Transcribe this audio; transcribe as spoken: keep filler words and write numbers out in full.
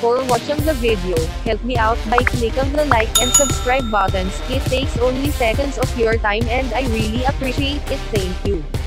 Before watching the video, help me out by clicking the like and subscribe buttons. It takes only seconds of your time and I really appreciate it. Thank you.